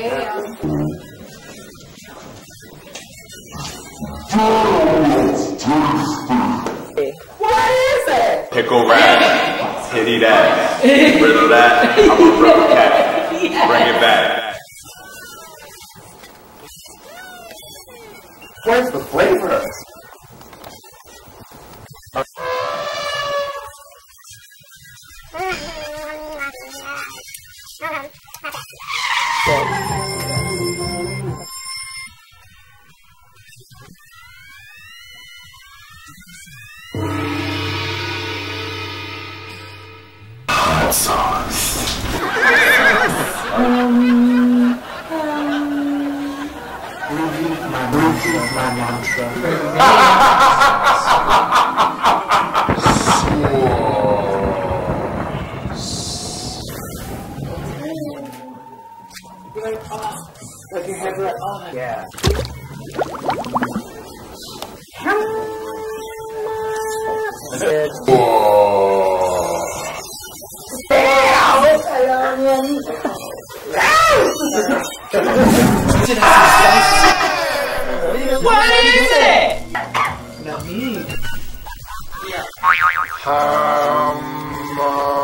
What is it? Pickle rap, titty that, riddle that, I'm a rubber cat, bring it back. Where's the flavor? Sauce. My like you have it on. Yeah. What is it? Not me. Yeah.